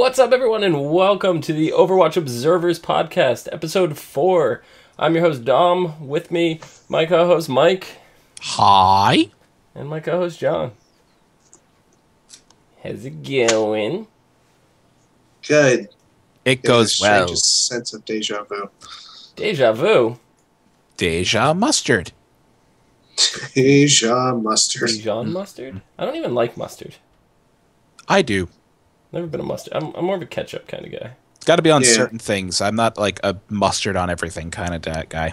What's up, everyone, and welcome to the Overwatch Observers podcast, episode 4. I'm your host, Dom. With me, my co-host, Mike. Hi. And my co-host, John. How's it going? Good. It goes well. Strangest sense of deja vu. Deja vu? Deja mustard. Dijon mustard. Dijon mustard? I don't even like mustard. I do. Never been a mustard. I'm more of a ketchup kind of guy. It's got to be on certain things. I'm not like a mustard on everything kind of guy.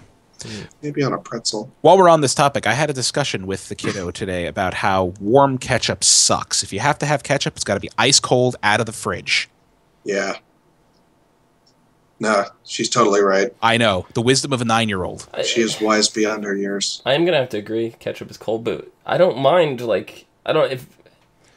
Maybe on a pretzel. While we're on this topic, I had a discussion with the kiddo today about how warm ketchup sucks. If you have to have ketchup, it's got to be ice cold out of the fridge. Yeah. Nah, she's totally right. I know. The wisdom of a 9-year-old. She is wise beyond her years. I am going to have to agree. Ketchup is cold, but I don't mind, like,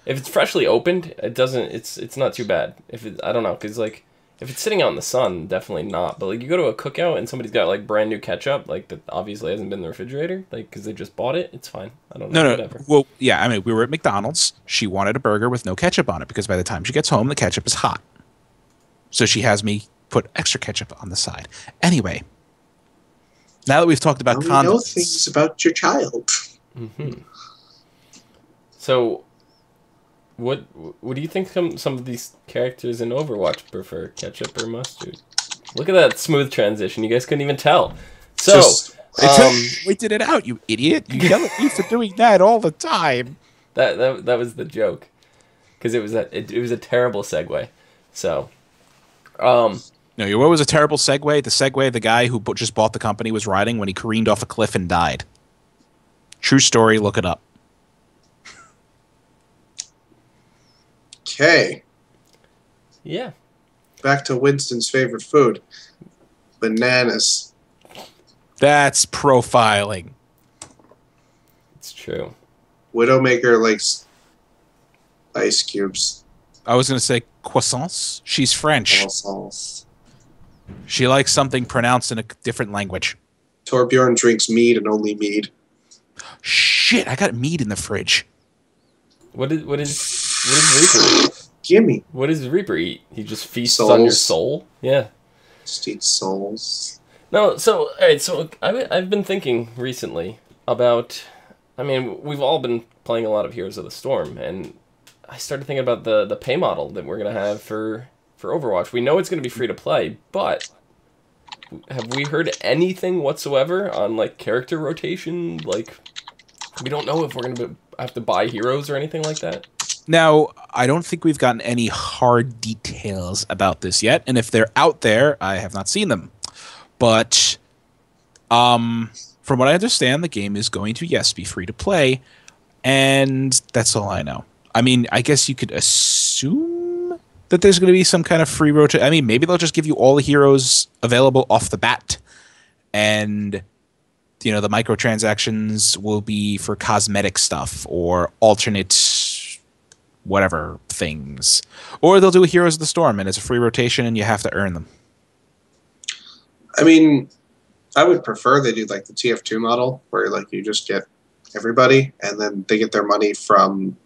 if it's freshly opened, it's not too bad. If it, I don't know, because, like, if it's sitting out in the sun, definitely not. But, like, you go to a cookout and somebody's got, like, brand new ketchup, like, that obviously hasn't been in the refrigerator, like, because they just bought it, it's fine. I don't know. No, whatever. No. Well, yeah, I mean, we were at McDonald's. She wanted a burger with no ketchup on it because by the time she gets home, the ketchup is hot. So she has me put extra ketchup on the side. Anyway, now that we've talked about condiments, you know things about your child. Mm-hmm. So, what do you think some of these characters in Overwatch prefer, ketchup or mustard? Look at that smooth transition. You guys couldn't even tell. So, we did it out, you idiot. You yell at me for doing that all the time. That was the joke, because it was a terrible segue. So, No, what was a terrible segue? The segue the guy who just bought the company was riding when he careened off a cliff and died. True story, look it up. Okay. Yeah. Back to Winston's favorite food. Bananas. That's profiling. It's true. Widowmaker likes ice cubes. I was going to say croissants. She's French. Croissants. She likes something pronounced in a different language. Torbjorn drinks mead and only mead. Shit, I got mead in the fridge. What is Reaper? Gimme. What does Reaper eat? He just feasts on your soul? Yeah. Just eats souls. No, so, alright, so I've been thinking recently about, I mean, we've all been playing a lot of Heroes of the Storm, and I started thinking about the pay model that we're going to have for Overwatch. We know it's going to be free to play, but have we heard anything whatsoever on, like, character rotation? Like, we don't know if we're going to have to buy heroes or anything like that. Now, I don't think we've gotten any hard details about this yet, and if they're out there, I have not seen them. But from what I understand, the game is going to, yes, be free to play, and that's all I know. I mean, I guess you could assume that there's going to be some kind of free rotation. I mean, maybe they'll just give you all the heroes available off the bat. And, you know, the microtransactions will be for cosmetic stuff or alternate whatever things. Or they'll do a Heroes of the Storm, and it's a free rotation, and you have to earn them. I mean, I would prefer they do, like, the TF2 model, where, like, you just get everybody, and then they get their money from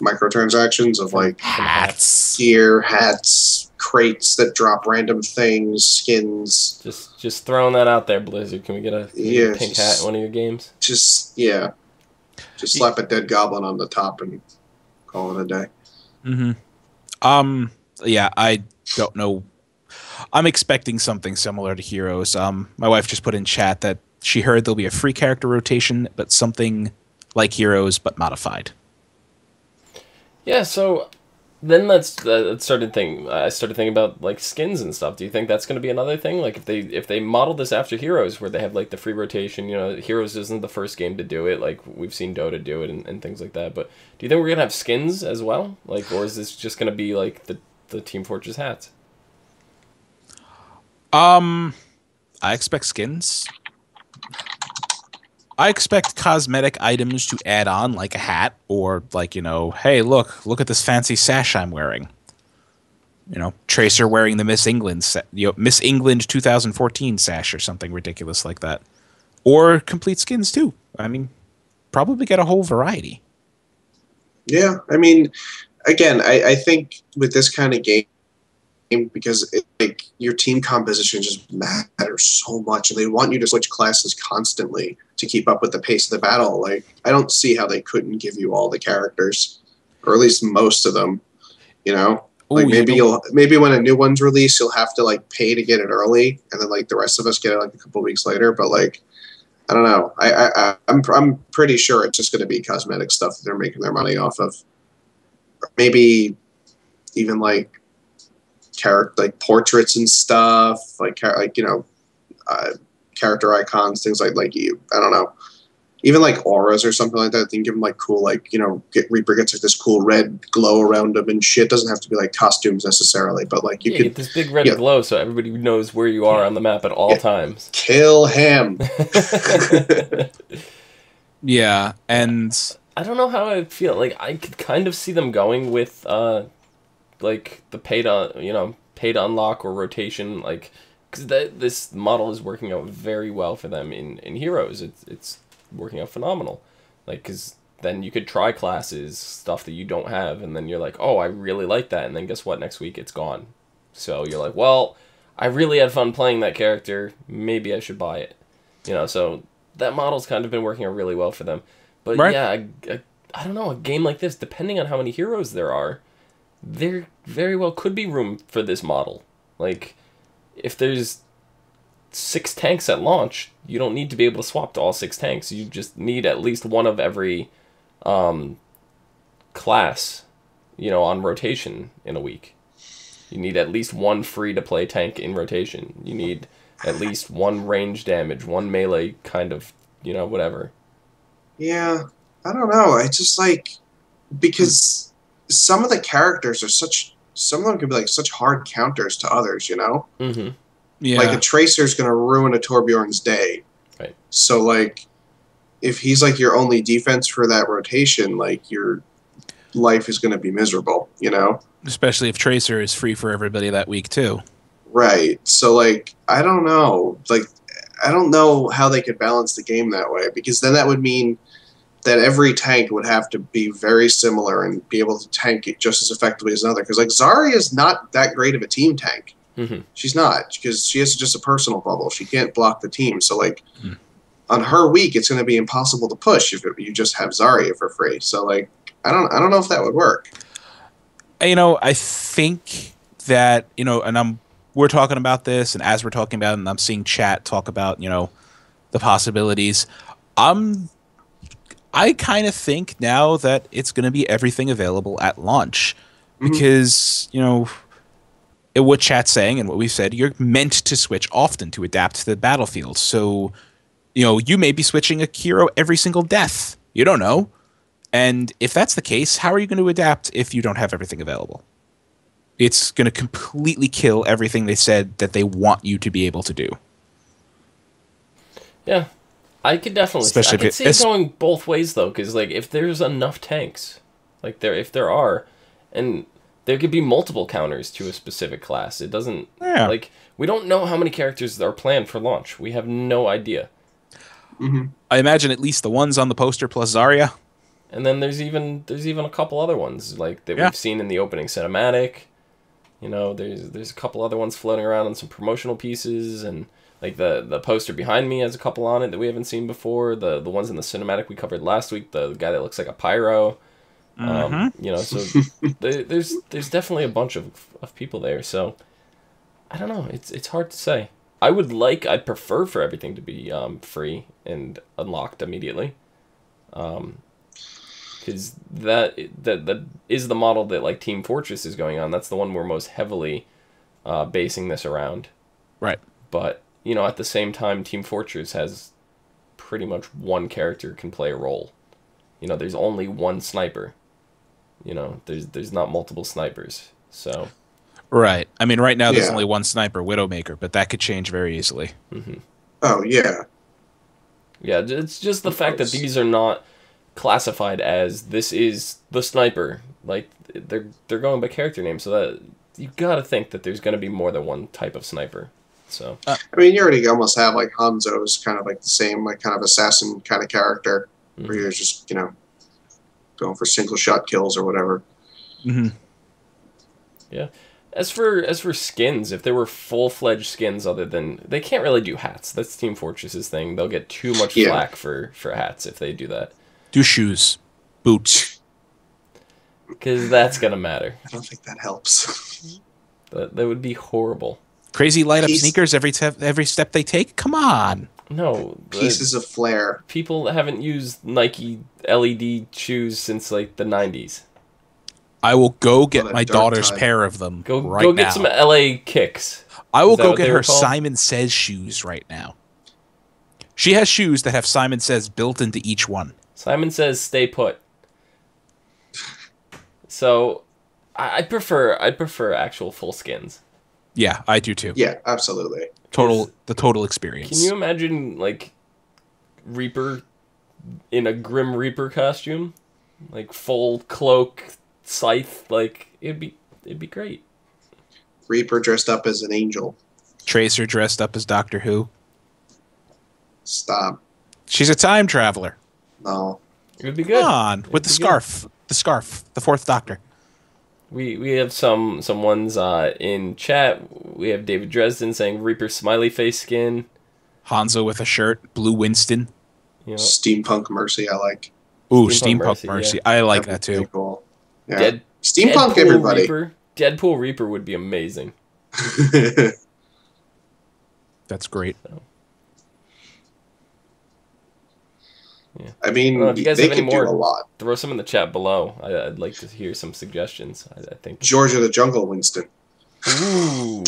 microtransactions of, like, hats, gear, hats, crates that drop random things, skins. Just throwing that out there, Blizzard. Can we get a pink hat in one of your games? Just slap a dead goblin on the top and call it a day. Mm-hmm. Yeah, I don't know. I'm expecting something similar to Heroes. My wife just put in chat that she heard there'll be a free character rotation, but something like Heroes, but modified. Yeah, so then I started thinking about, like, skins and stuff. Do you think that's going to be another thing? Like, if they model this after Heroes, where they have, like, the free rotation, you know, Heroes isn't the first game to do it. Like, we've seen Dota do it and things like that. But do you think we're going to have skins as well? Like, or is this just going to be, like, the Team Fortress hats? I expect skins. I expect cosmetic items to add on, like a hat, or, like, you know, hey, look at this fancy sash I'm wearing. You know, Tracer wearing the Miss England 2014 sash or something ridiculous like that. Or complete skins, too. I mean, probably get a whole variety. Yeah, I mean, again, I think with this kind of game, because it, like, your team composition just matters so much, and they want you to switch classes constantly to keep up with the pace of the battle. Like, I don't see how they couldn't give you all the characters, or at least most of them. You know, maybe when a new one's released, you'll have to like pay to get it early, and then like the rest of us get it like a couple weeks later. But like, I don't know. I'm pretty sure it's just going to be cosmetic stuff that they're making their money off of. Maybe even like character, like portraits and stuff, like you know, character icons, things like you. I don't know. Even like auras or something like that. Then give them like cool, like, you know, Reaper gets like this cool red glow around them and shit. Doesn't have to be like costumes necessarily, but like you could get this big red glow so everybody knows where you are on the map at all times. Kill him. Yeah, and I don't know how I feel. Like, I could kind of see them going with like the pay to unlock or rotation, like, because this model is working out very well for them in Heroes. It's working out phenomenal, like, because then you could try classes, stuff that you don't have, and then you're like, oh, I really like that, and then guess what, next week it's gone. So you're like, well, I really had fun playing that character, maybe I should buy it, you know. So that model's kind of been working out really well for them. But right. Yeah, I don't know, a game like this, depending on how many heroes there are, there very well could be room for this model. Like, if there's 6 tanks at launch, you don't need to be able to swap to all 6 tanks. You just need at least one of every class, you know, on rotation in a week. You need at least one free-to-play tank in rotation. You need at least one range damage, one melee kind of, you know, whatever. Yeah, I don't know. I just, like, because some of the characters are such, some of them could be, like, such hard counters to others, you know? Mm-hmm. Yeah. Like, a Tracer's going to ruin a Torbjorn's day. Right. So, like, if he's, like, your only defense for that rotation, like, your life is going to be miserable, you know? Especially if Tracer is free for everybody that week, too. Right. So, like, I don't know. Like, I don't know how they could balance the game that way, because then that would mean that every tank would have to be very similar and be able to tank it just as effectively as another. Because, like, Zarya's not that great of a team tank. Mm-hmm. She's not, because she has just a personal bubble. She can't block the team. So, like, on her week, it's going to be impossible to push if you just have Zarya for free. So, like, I don't know if that would work. You know, I think that, you know, and we're talking about this, and as we're talking about it, and I'm seeing chat talk about, you know, the possibilities. I kind of think now that it's going to be everything available at launch, because, you know, what chat's saying and what we've said, you're meant to switch often to adapt to the battlefield. So, you know, you may be switching a hero every single death. You don't know. And if that's the case, how are you going to adapt if you don't have everything available? It's going to completely kill everything they said that they want you to be able to do. Yeah. I could definitely see it going both ways, though, because, like, if there's enough tanks, like, if there are, and there could be multiple counters to a specific class. It doesn't, like, we don't know how many characters are planned for launch. We have no idea. Mm-hmm. I imagine at least the ones on the poster plus Zarya. And then there's even a couple other ones, like, that we've seen in the opening cinematic. You know, there's a couple other ones floating around on some promotional pieces, and, like, the poster behind me has a couple on it that we haven't seen before. The ones in the cinematic we covered last week, the guy that looks like a pyro. You know, so there's definitely a bunch of people there. So I don't know. It's hard to say. I'd prefer for everything to be free and unlocked immediately, because that is the model that, like, Team Fortress is going on. That's the one we're most heavily basing this around. Right. But, you know, at the same time, Team Fortress has pretty much one character can play a role. You know, there's only one sniper. You know, there's not multiple snipers, so. Right. I mean, right now there's only one sniper, Widowmaker, but that could change very easily. Mm-hmm. Oh, yeah. Yeah, it's just the fact that these are not classified as, this is the sniper. Like, they're going by character names, so that you got to think that there's going to be more than one type of sniper. So. I mean, you already almost have, like, Hanzo's kind of like the same, like, kind of assassin kind of character, where you're just, you know, going for single shot kills or whatever. Mm-hmm. Yeah, As for skins, if there were full-fledged skins other than... They can't really do hats. That's Team Fortress's thing. They'll get too much flack for hats if they do that. Do shoes. Boots. Because that's going to matter. I don't think that helps. That would be horrible. Crazy light-up sneakers every step they take? Come on. No. Pieces of flair. People haven't used Nike LED shoes since, like, the 90s. I will go get my daughter's pair of them right now. Go get some LA Kicks. I will go get her Simon Says shoes right now. She has shoes that have Simon Says built into each one. Simon Says stay put. So, I'd prefer actual full skins. Yeah, I do too. Yeah, absolutely. The total experience. Can you imagine, like, Reaper in a Grim Reaper costume? Like, full cloak... Scythe, like it'd be great. Reaper dressed up as an angel. Tracer dressed up as Doctor Who. Stop. She's a time traveler. No. It would be good. Come on, with the scarf. Good. The scarf. The fourth Doctor. We have some ones in chat. We have David Dresden saying Reaper smiley face skin. Hanzo with a shirt. Blue Winston. You know, Steampunk Mercy I like. Ooh, Steampunk Mercy. Yeah. I like that too. Cool. Yeah. Steampunk Deadpool everybody. Deadpool Reaper would be amazing. That's great. So. Yeah. I mean, I if you guys they have can any more, do a lot. Throw some in the chat below. I'd like to hear some suggestions. I think George of the Jungle Winston. Ooh.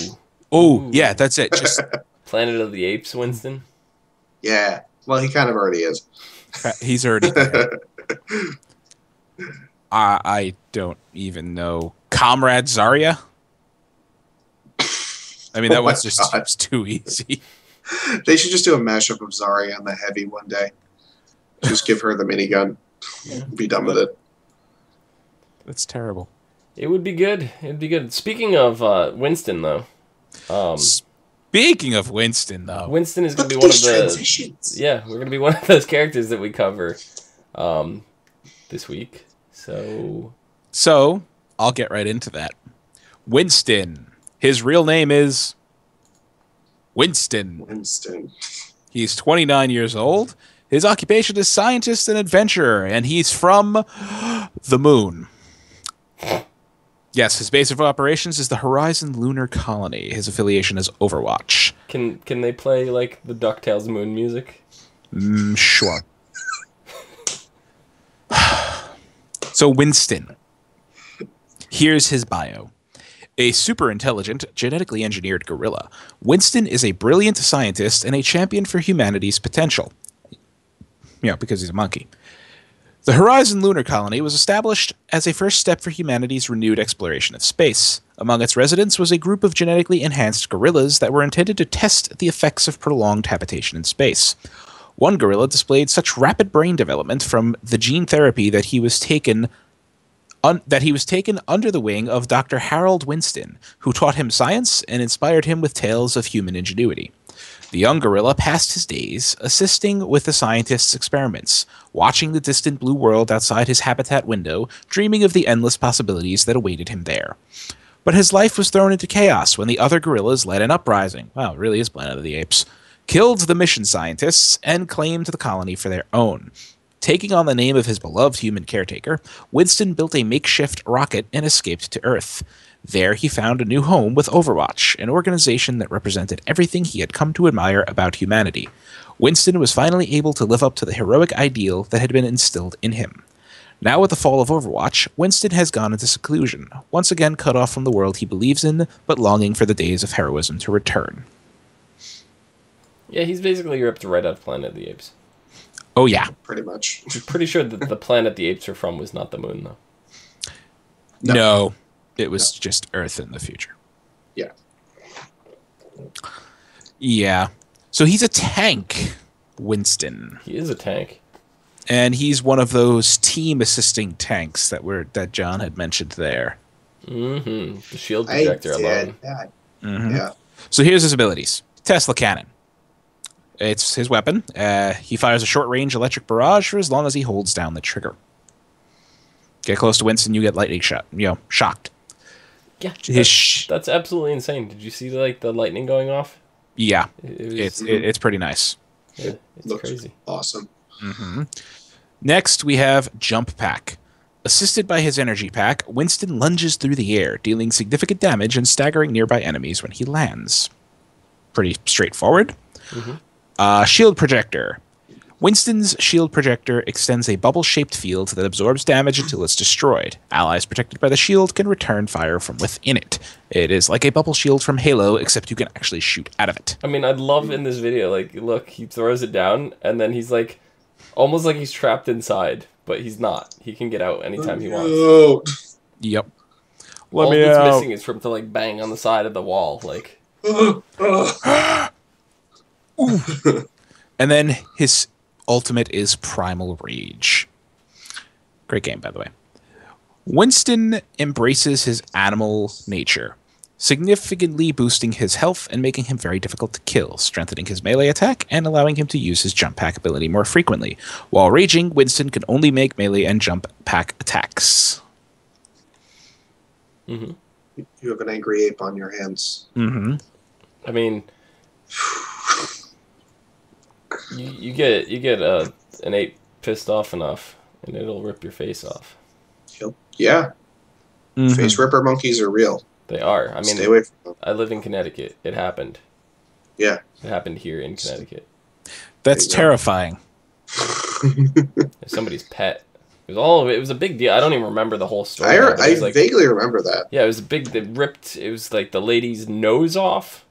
Oh, yeah, that's it. Just Planet of the Apes Winston. Yeah. Well, he kind of already is. He's already there. I don't even know. Comrade Zarya? I mean, that one's just it's too easy. They should just do a mashup of Zarya and the Heavy one day. Just give her the minigun. Yeah. Be done with it. That's terrible. It would be good. It'd be good. Speaking of Winston, though. Speaking of Winston, though. Winston is going to be one of the... Yeah, we're going to be one of those characters that we cover this week. So I'll get right into that. Winston. His real name is Winston. Winston. He's 29 years old. His occupation is scientist and adventurer, and he's from the moon. Yes, his base of operations is the Horizon Lunar Colony. His affiliation is Overwatch. Can they play, like, the DuckTales moon music? Sure. So Winston, here's his bio. A super intelligent, genetically engineered gorilla, Winston is a brilliant scientist and a champion for humanity's potential. You know, because he's a monkey. The Horizon Lunar Colony was established as a first step for humanity's renewed exploration of space. Among its residents was a group of genetically enhanced gorillas that were intended to test the effects of prolonged habitation in space. One gorilla displayed such rapid brain development from the gene therapy that he was taken under the wing of Dr. Harold Winston, who taught him science and inspired him with tales of human ingenuity. The young gorilla passed his days assisting with the scientist's experiments, watching the distant blue world outside his habitat window, dreaming of the endless possibilities that awaited him there. But his life was thrown into chaos when the other gorillas led an uprising. Wow, it really is Planet of the Apes. Killed the mission scientists, and claimed the colony for their own. Taking on the name of his beloved human caretaker, Winston built a makeshift rocket and escaped to Earth. There he found a new home with Overwatch, an organization that represented everything he had come to admire about humanity. Winston was finally able to live up to the heroic ideal that had been instilled in him. Now with the fall of Overwatch, Winston has gone into seclusion, once again cut off from the world he believes in, but longing for the days of heroism to return. Yeah, he's basically ripped right out of Planet of the Apes. Oh, yeah. Pretty much. I'm pretty sure that the planet the apes are from was not the moon, though. No. It was just Earth in the future. Yeah. Yeah. So he's a tank, Winston. He is a tank. And he's one of those team-assisting tanks that John had mentioned there. Mm-hmm. The shield projector alone. Mm-hmm. Yeah. So here's his abilities. Tesla cannon. It's his weapon. He fires a short-range electric barrage for as long as he holds down the trigger. Get close to Winston, you get lightning shocked. Yeah, that's absolutely insane. Did you see like the lightning going off? Yeah, it's pretty nice. Yeah, it's crazy. Awesome. Mm-hmm. Next, we have Jump Pack. Assisted by his energy pack, Winston lunges through the air, dealing significant damage and staggering nearby enemies when he lands. Pretty straightforward. Mm-hmm. Shield Projector. Winston's shield projector extends a bubble-shaped field that absorbs damage until it's destroyed. Allies protected by the shield can return fire from within it. It is like a bubble shield from Halo, except you can actually shoot out of it. I mean, I love in this video, like, look, he throws it down, and then he's like, almost like he's trapped inside, but he's not. He can get out anytime he wants. Yep. All that's missing is for him to, like, bang on the side of the wall, like. And then his ultimate is Primal Rage. Great game, by the way. Winston embraces his animal nature, significantly boosting his health and making him very difficult to kill, strengthening his melee attack and allowing him to use his jump pack ability more frequently. While raging, Winston can only make melee and jump pack attacks. Mm-hmm. You have an angry ape on your hands. Mm-hmm. I mean... You get an ape pissed off enough, and it'll rip your face off. Yeah, mm-hmm. Face ripper monkeys are real. They are. I mean, stay away from them. I live in Connecticut. It happened. Yeah, it happened here in Connecticut. That's terrifying. Somebody's pet. It was all of it. It was a big deal. I don't even remember the whole story. I like, vaguely remember that. Yeah, it was a big. They ripped. It was like the lady's nose off.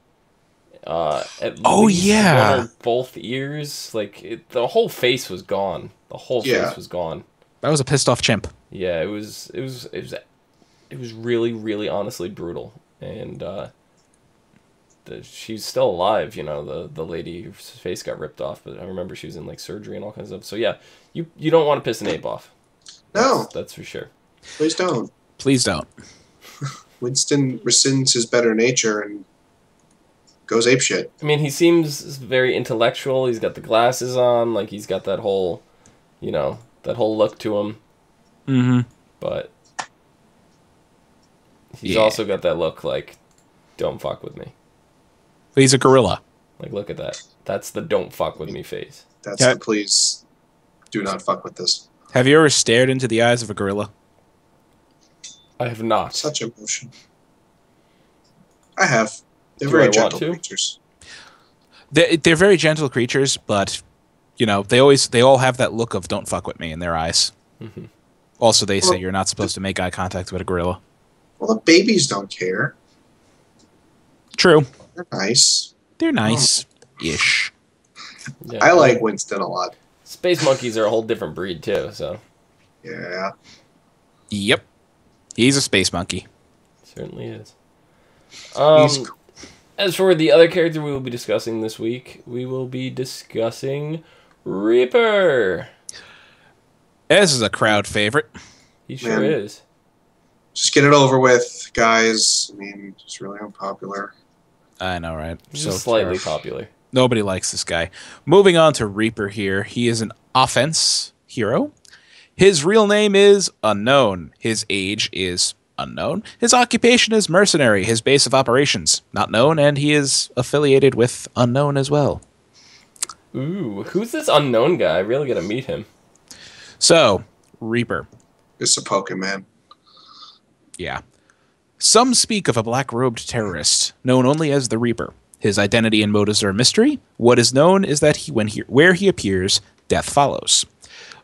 At least both ears, like the whole face was gone. The whole face was gone. That was a pissed off chimp. Yeah, it was really, really, honestly brutal. And she's still alive. You know, the lady's face got ripped off, but I remember she was in like surgery and all kinds of stuff. So yeah, you don't want to piss an ape off. No, that's for sure. Please don't. Please don't. Winston rescinds his better nature and goes apeshit. I mean, he seems very intellectual. He's got the glasses on, like he's got that whole, you know, that whole look to him. Mm-hmm. But he's also got that look like, don't fuck with me. But he's a gorilla. Like, look at that. That's the don't fuck with me face. That's the please do not fuck with this. Have you ever stared into the eyes of a gorilla? I have not. Such emotion. I have. They're very gentle creatures. They're very gentle creatures, but you know they all have that look of "don't fuck with me" in their eyes. Mm-hmm. Also, they say you're not supposed to make eye contact with a gorilla. Well, the babies don't care. True. They're nice. They're nice-ish. Yeah, I like Winston a lot. Space monkeys are a whole different breed too. So. Yeah. Yep. He's a space monkey. Certainly is. He's cool. As for the other character we will be discussing this week, we will be discussing Reaper. This is a crowd favorite. He sure is. Just get it over with, guys. I mean, it's really unpopular. I know, right? So slightly popular. Nobody likes this guy. Moving on to Reaper here. He is an offense hero. His real name is unknown. His age is unknown. His occupation is mercenary. His base of operations not known, and he is affiliated with unknown as well. Ooh, who's this unknown guy? I really gotta meet him. So, Reaper. It's a Pokemon. Yeah. Some speak of a black-robed terrorist known only as the Reaper. His identity and motives are a mystery. What is known is that where he appears, death follows.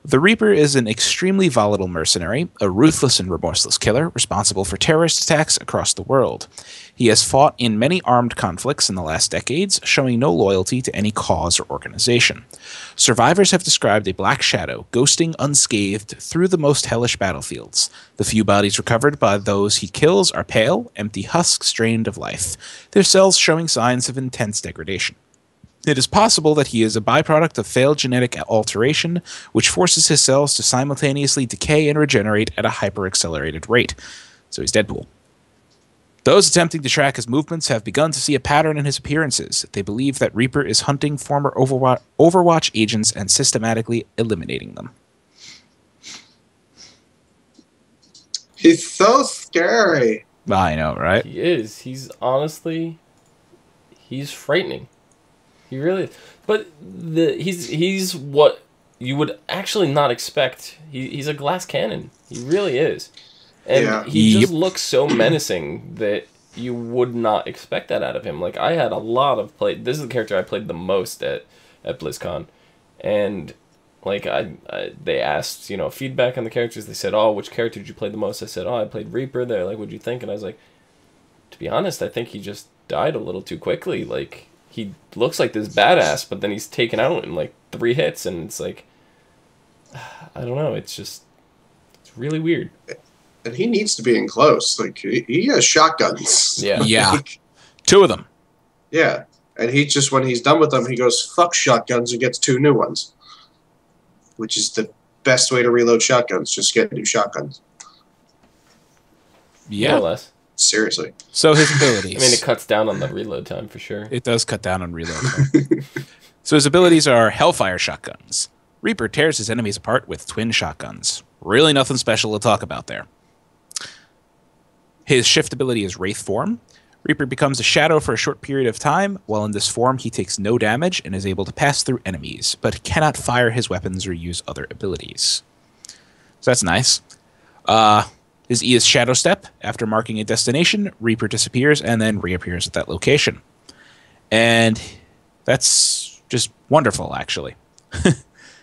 The Reaper is an extremely volatile mercenary, a ruthless and remorseless killer responsible for terrorist attacks across the world. He has fought in many armed conflicts in the last decades, showing no loyalty to any cause or organization. Survivors have described a black shadow ghosting unscathed through the most hellish battlefields. The few bodies recovered by those he kills are pale, empty husks drained of life, their cells showing signs of intense degradation. It is possible that he is a byproduct of failed genetic alteration, which forces his cells to simultaneously decay and regenerate at a hyper-accelerated rate. So he's Deadpool. Those attempting to track his movements have begun to see a pattern in his appearances. They believe that Reaper is hunting former Overwatch agents and systematically eliminating them. He's so scary. I know, right? He is. He's honestly, he's frightening. He really is. But he's what you would actually not expect. He's a glass cannon. He really is. And he just looks so menacing that you would not expect that out of him. Like, I had a lot of play. This is the character I played the most at BlizzCon. And, like, they asked, you know, feedback on the characters. They said, oh, which character did you play the most? I said, oh, I played Reaper. They're like, what'd you think? And I was like, to be honest, I think he just died a little too quickly. Like, he looks like this badass, but then he's taken out in, like, 3 hits. And it's like, I don't know. It's just, it's really weird. And he needs to be in close. Like, he has shotguns. Yeah. Yeah. 2 of them. Yeah. And he just, when he's done with them, he goes, fuck shotguns, and gets 2 new ones. Which is the best way to reload shotguns. Just get new shotguns. Yeah. More or less. Seriously. So his abilities. I mean, it cuts down on the reload time for sure. It does cut down on reload time. So his abilities are Hellfire shotguns. Reaper tears his enemies apart with twin shotguns. Really nothing special to talk about there. His shift ability is Wraith Form. Reaper becomes a shadow for a short period of time. While in this form, he takes no damage and is able to pass through enemies, but cannot fire his weapons or use other abilities. So that's nice. His E is Shadow Step. After marking a destination, Reaper disappears and then reappears at that location. And that's just wonderful, actually.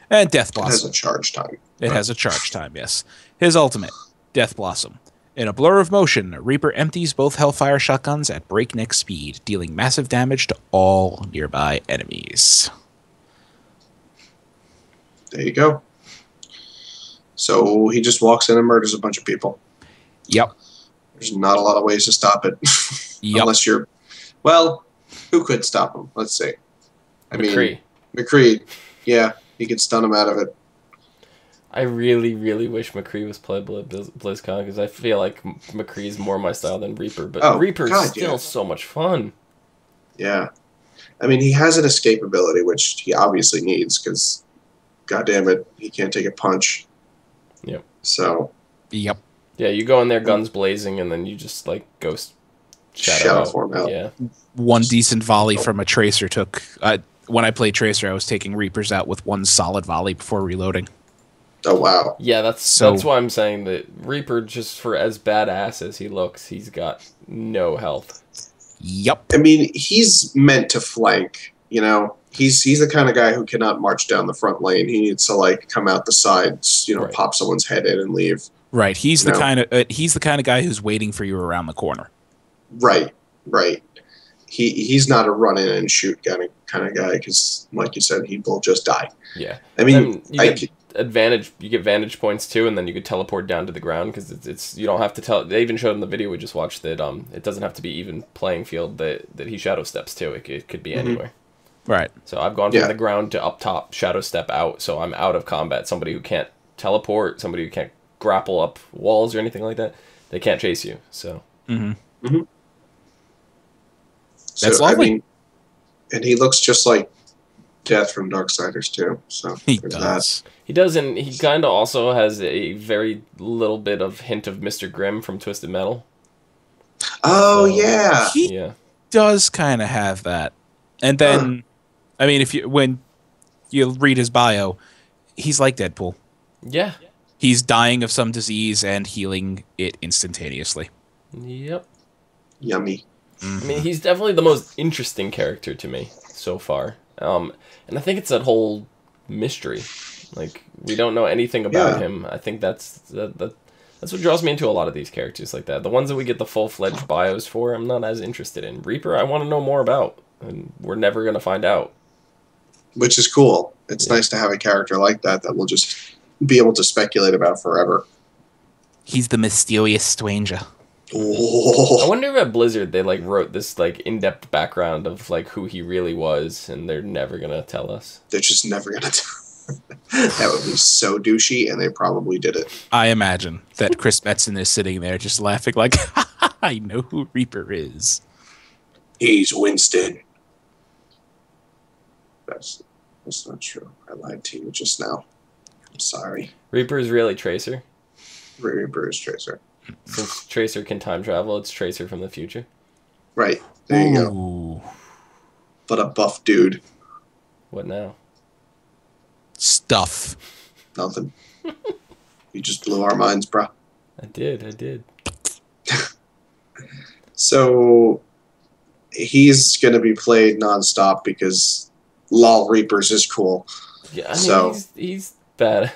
And Death Blossom. It has a charge time. It has a charge time, yes. His ultimate, Death Blossom. In a blur of motion, Reaper empties both Hellfire shotguns at breakneck speed, dealing massive damage to all nearby enemies. There you go. So he just walks in and murders a bunch of people. Yep. There's not a lot of ways to stop it. Yep. Unless you're... Well, who could stop him? Let's see. I mean, McCree. Yeah, he could stun him out of it. I really, really wish McCree was playable at BlizzCon because I feel like McCree's more my style than Reaper, but Reaper's still so much fun. Yeah. I mean, he has an escape ability, which he obviously needs because, goddamn it, he can't take a punch. Yep. So. Yep. Yeah, you go in there guns blazing, and then you just, like, ghost shadow form out. Yeah. One decent volley from a Tracer took. When I played Tracer, I was taking Reapers out with one solid volley before reloading. Oh, wow. Yeah, that's why I'm saying that Reaper, just for as badass as he looks, he's got no health. Yep. I mean, he's meant to flank, you know? He's the kind of guy who cannot march down the front lane. He needs to, like, come out the sides, you know, pop someone's head in and leave. Right. He's the kind of guy who's waiting for you around the corner. Right. Right. He's not a run-in-and-shoot kind of guy because, like you said, he will just die. Yeah. I mean, you get vantage points too, and then you could teleport down to the ground because it's you don't have to tell. They even showed in the video we just watched that it doesn't have to be even playing field that he shadow steps to. It could be anywhere. Right. So I've gone from the ground to up top, shadow step out. So I'm out of combat. Somebody who can't teleport, somebody who can't grapple up walls or anything like that, they can't chase you. So. That's lovely. I mean, and he looks just like Death from Darksiders too. So he does. He does, and he kind of also has a very little bit of hint of Mister Grimm from Twisted Metal. Oh, so, yeah, he does kind of have that. And then, I mean, when you read his bio, he's like Deadpool. Yeah, he's dying of some disease and healing it instantaneously. Yep. Yummy. I mean, he's definitely the most interesting character to me so far. And I think it's that whole mystery. Like, we don't know anything about him. I think that's what draws me into a lot of these characters like that. The ones that we get the full-fledged bios for, I'm not as interested in. Reaper, I want to know more about, and we're never going to find out. Which is cool. It's nice to have a character like that that we'll just be able to speculate about forever. He's the mysterious stranger. I wonder if at Blizzard they like wrote this like in-depth background of like who he really was, and they're never gonna tell us. They're just never gonna tell. That would be so douchey, and they probably did it. I imagine that Chris Metzen is sitting there just laughing like, I know who Reaper is. He's Winston. That's not true. I lied to you just now. I'm sorry. Reaper is really Tracer. Reaper is Tracer. Since Tracer can time travel, it's Tracer from the future. Right. There you go. But a buff dude. What now? Stuff. Nothing. You just blew our minds, bro. I did. I did. So he's going to be played nonstop because LOL Reapers is cool. Yeah, I mean, so he's bad.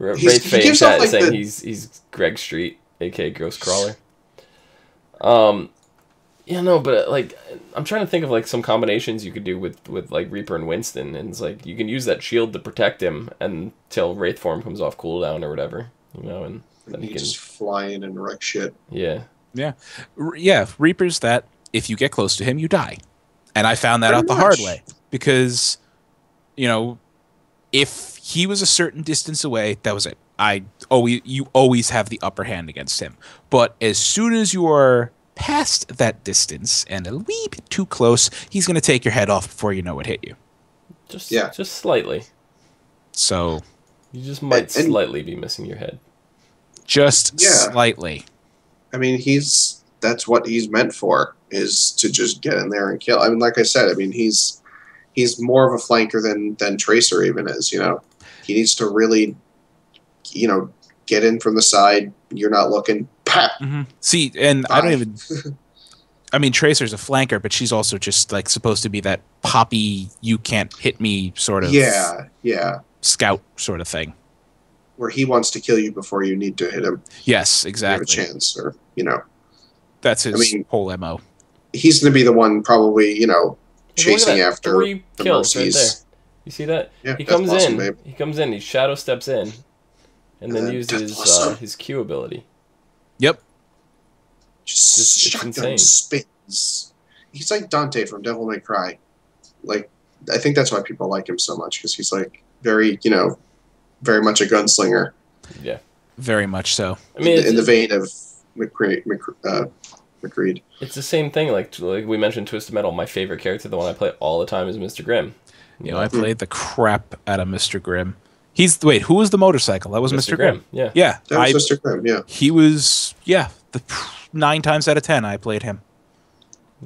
Rayfane chat like saying he's Greg Street, aka Ghost Crawler. Yeah, no, but like I'm trying to think of like some combinations you could do with like Reaper and Winston, and it's like you can use that shield to protect him until Wraith form comes off cooldown or whatever, you know, and then he can just fly in and wreck shit. Yeah, yeah, yeah. Reaper's that if you get close to him, you die, and I found that Pretty out the much. Hard way because, you know, if he was a certain distance away, that was it. You always have the upper hand against him. But as soon as you are past that distance and a wee bit too close, he's going to take your head off before you know it hit you. Just slightly. So you just might slightly be missing your head. Just slightly. I mean, that's what he's meant for, is to just get in there and kill. I mean, like I said, I mean, he's more of a flanker than Tracer even is, you know. He needs to really, you know, get in from the side. You're not looking. Mm-hmm. See, and I don't even... I mean, Tracer's a flanker, but she's also just, like, supposed to be that poppy, you can't hit me sort of... Yeah, yeah. Scout sort of thing. Where he wants to kill you before you need to hit him. Yes, exactly. You have a chance, or, you know. That's his whole MO. He's going to be the one probably, you know, chasing after three kills right there. You see that? Yeah, he comes awesome, in. Babe. He comes in. He shadow steps in, and then uses his Q ability. Yep. Just shotgun spins. He's like Dante from Devil May Cry. Like, I think that's why people like him so much, because he's like very, you know, very much a gunslinger. Yeah, very much so. I mean, in the vein of McCree. It's the same thing. Like we mentioned, Twisted Metal. My favorite character, the one I play all the time, is Mister Grimm. You know, I played the crap out of Mister Grimm. Wait, who was the motorcycle? That was Mister Grimm. Yeah, yeah, that was Mister Grimm. Yeah, he was. Yeah, 9 times out of 10, I played him.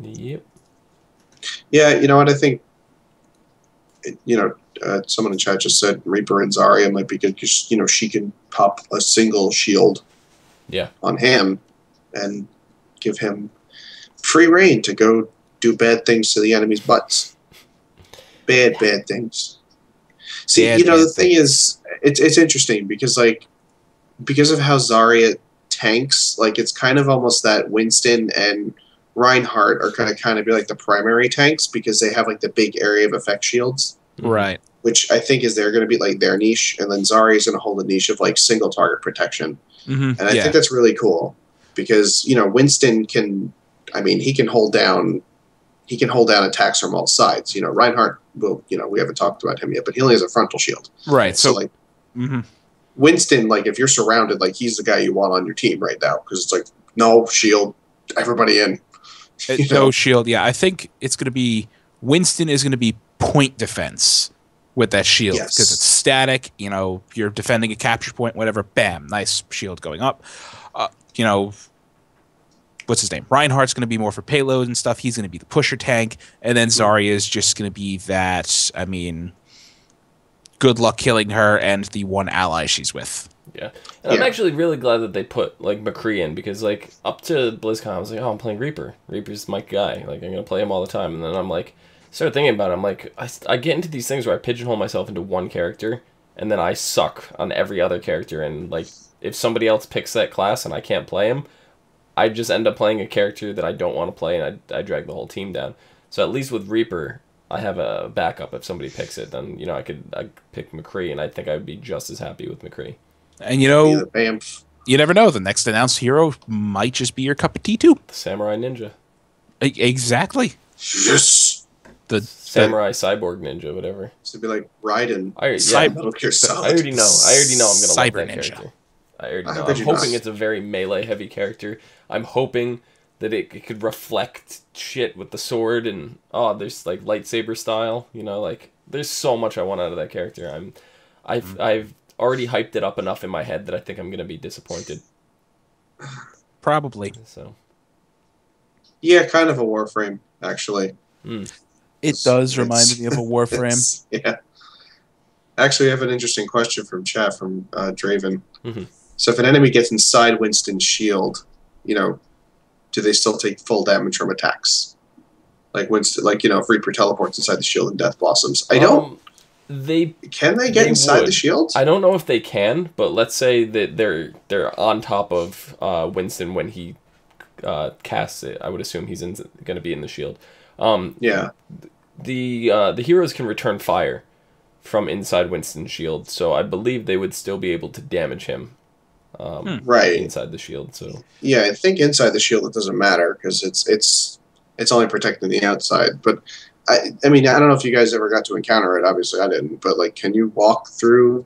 Yep. Yeah, you know what I think. You know, someone in chat just said Reaper and Zarya might be good because, you know, she can pop a single shield. Yeah. On him, and give him free reign to go do bad things to the enemy's butts. Bad things. See, you know, the thing is, it's interesting because, like, because of how Zarya tanks, like, it's kind of almost that Winston and Reinhardt are going to kind of be, like, the primary tanks because they have, like, the big area of effect shields. Right. Which I think is they're going to be, like, their niche, and then Zarya's going to hold a niche of, like, single target protection. Mm-hmm. And I think that's really cool because, you know, Winston can, I mean, he can hold down attacks from all sides. You know, Reinhardt will, you know, we haven't talked about him yet, but he only has a frontal shield. Right. So like, Winston, like, if you're surrounded, like, he's the guy you want on your team right now because it's like, no shield, everybody in. No shield, yeah. I think it's going to be, Winston is going to be point defense with that shield because it's static. You know, you're defending a capture point, whatever, bam, nice shield going up. You know, what's his name? Reinhardt's going to be more for payload and stuff. He's going to be the pusher tank. And then Zarya is just going to be that, I mean, good luck killing her and the one ally she's with. Yeah. And I'm actually really glad that they put, like, McCree in because, like, up to BlizzCon, I was like, oh, I'm playing Reaper. Reaper's my guy. Like, I'm going to play him all the time. And then I'm like, started thinking about it. I'm like, I get into these things where I pigeonhole myself into one character and then I suck on every other character. And, like, if somebody else picks that class and I can't play him, I just end up playing a character that I don't want to play, and I drag the whole team down. So at least with Reaper, I have a backup. If somebody picks it, then, you know, I could pick McCree, and I think I would be just as happy with McCree. And, you know, you never know. The next announced hero might just be your cup of tea, too. The Samurai Ninja. Exactly. Yes. The Samurai Cyborg Ninja, whatever. So it'd be like Raiden. I already know I'm going to like that character. I already know. I'm hoping it's a very melee-heavy character. I'm hoping that it could reflect shit with the sword and, oh, there's, like, lightsaber style. You know, like, there's so much I want out of that character. I've already hyped it up enough in my head that I think I'm going to be disappointed. Probably. So. Yeah, kind of a Warframe, actually. Mm. It does remind me of a Warframe. Yeah. Actually, I have an interesting question from chat from Draven. Mm-hmm. So if an enemy gets inside Winston's shield, you know, do they still take full damage from attacks? Like Winston, like, you know, if Reaper teleports inside the shield and Death Blossoms. I don't... Can they get inside the shield? I don't know if they can, but let's say that they're on top of Winston when he casts it. I would assume he's going to be in the shield. Yeah. The heroes can return fire from inside Winston's shield, so I believe they would still be able to damage him. Right inside the shield. So yeah, I think inside the shield it doesn't matter because it's only protecting the outside, but. I mean, I don't know if you guys ever got to encounter it. Obviously, I didn't. But like, can you walk through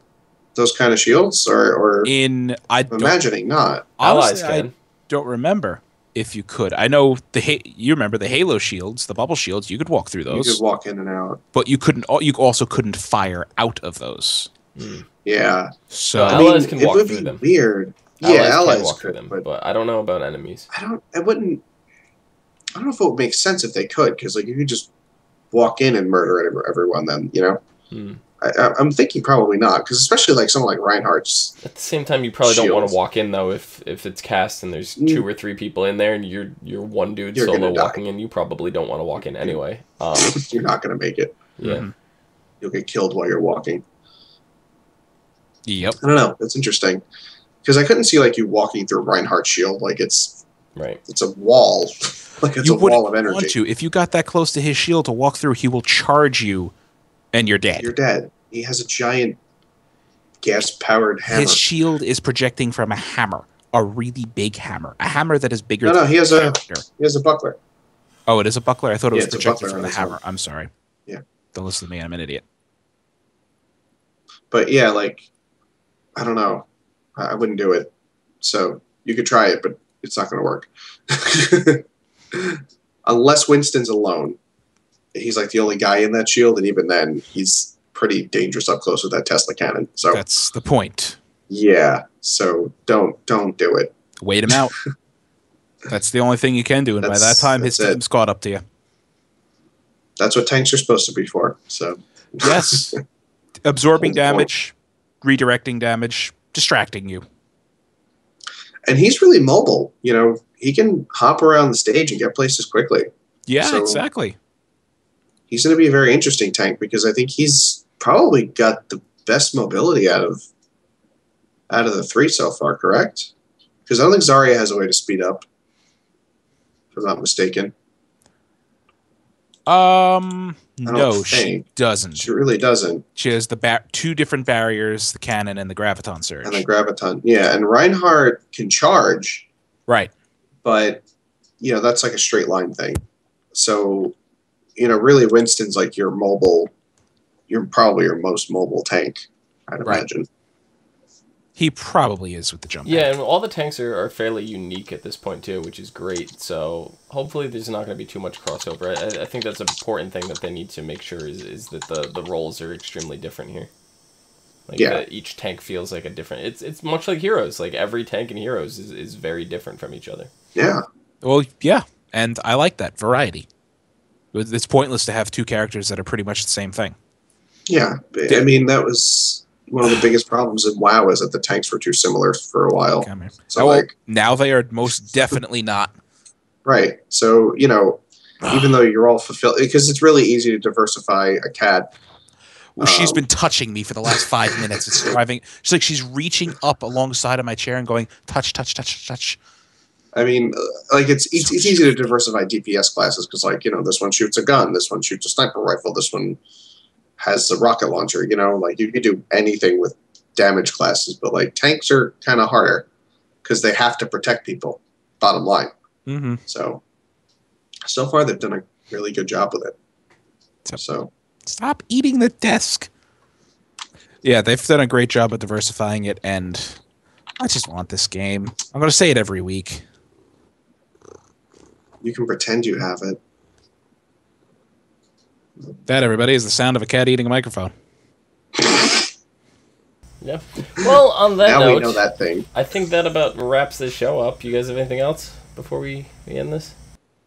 those kind of shields, or in? I'm imagining not. Honestly, I don't remember if you could. I know you remember the Halo shields, the bubble shields. You could walk through those. You could walk in and out. But you couldn't. You also couldn't fire out of those. Mm. Yeah. So I mean, allies can walk through them. Weird. Yeah, allies could, but I don't know about enemies. I wouldn't. I don't know if it would make sense if they could, because like you could just. Walk in and murder everyone then, you know? Hmm. I'm thinking probably not, because especially like someone like Reinhardt's at the same time, you probably don't want to walk in, though, if it's cast and there's two or three people in there and you're one dude solo walking in, you probably don't want to walk in anyway. You're not going to make it. Yeah. You'll get killed while you're walking. Yep. I don't know. That's interesting. Because I couldn't see like you walking through Reinhardt's shield like it's... Right. It's a wall. Like it's a wall of energy. Want to. If you got that close to his shield to walk through, he will charge you, and you're dead. You're dead. He has a giant gas-powered hammer. His shield is projecting from a hammer, a really big hammer, a hammer that is bigger. No, no, he has a buckler. Oh, it is a buckler. I thought it was projecting from the hammer. I'm sorry. Yeah. Don't listen to me. I'm an idiot. But yeah, like I don't know. I wouldn't do it. So you could try it, but. It's not going to work. Unless Winston's alone. He's like the only guy in that shield, and even then, he's pretty dangerous up close with that Tesla cannon. So that's the point. Yeah, so don't do it. Wait him out. That's the only thing you can do, and by that time, his team's caught up to you. That's what tanks are supposed to be for. So yes. Absorbing damage, redirecting damage, distracting you. And he's really mobile, you know. He can hop around the stage and get places quickly. Yeah, so exactly. He's going to be a very interesting tank because I think he's probably got the best mobility out of the three so far. Correct? Because I don't think Zarya has a way to speed up, if I'm not mistaken. No, she doesn't. She really doesn't. She has the two different barriers, the cannon and the graviton surge. And the graviton, yeah. And Reinhardt can charge. Right. But, you know, that's like a straight line thing. So, you know, really Winston's like your mobile, you're probably your most mobile tank, I'd imagine. He probably is with the jump. Yeah, and all the tanks are fairly unique at this point, too, which is great. So hopefully there's not going to be too much crossover. I think that's an important thing that they need to make sure is that the roles are extremely different here. Like, yeah. Each tank feels like a different... It's much like Heroes. Like, every tank in Heroes is very different from each other. Yeah. Well, yeah, and I like that variety. It's pointless to have two characters that are pretty much the same thing. Yeah, I mean, that was... One of the biggest problems in WoW is that the tanks were too similar for a while. So like, now they are most definitely not. Right. So, you know, even though you're all fulfilled, because it's really easy to diversify a cat. Well, she's been touching me for the last 5 minutes. It's driving. She's like, she's reaching up alongside of my chair and going, touch, touch, touch, touch. I mean, like, it's easy to diversify DPS classes because, like, you know, this one shoots a gun, this one shoots a sniper rifle, this one has the rocket launcher, you know, like you can do anything with damage classes, but like tanks are kind of harder because they have to protect people, bottom line. Mm-hmm. So far they've done a really good job with it. Stop eating the desk. Yeah, they've done a great job at diversifying it, and I just want this game. I'm going to say it every week. You can pretend you have it. That, everybody, is the sound of a cat eating a microphone. Yeah. Well, on that now note, we know that thing. I think that about wraps this show up. You guys have anything else before we end this?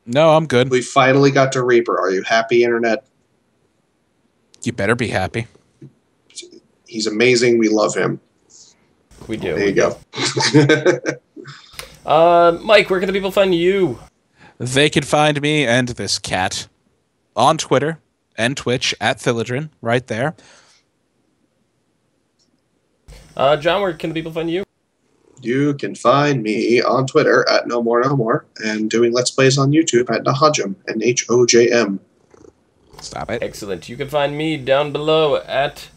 No, I'm good. We finally got to Reaper. Are you happy, Internet? You better be happy. He's amazing. We love him. We do. There you go. Mike, where can the people find you? They can find me and this cat on Twitter and Twitch at Thilladren, right there. John, where can the people find you? You can find me on Twitter at No More No More and doing Let's Plays on YouTube at Nahajim, N-H-O-J-M. Stop it. Excellent. You can find me down below at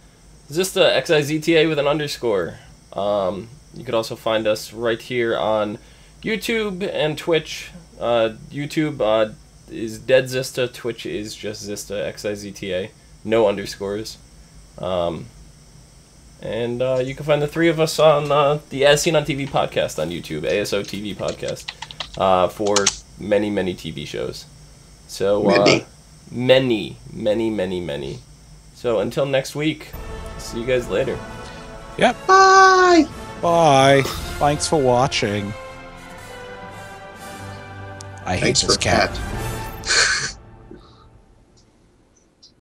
Zista, X-I-Z-T-A with an underscore. You could also find us right here on YouTube and Twitch. YouTube is Dead Zista. Twitch is just Zista, X-I-Z-T-A. No underscores. And you can find the three of us on the As Seen on TV podcast on YouTube, ASO TV podcast, for many, many TV shows. So, many. So until next week, see you guys later. Yep. Bye. Bye. Thanks for watching. I hate this cat.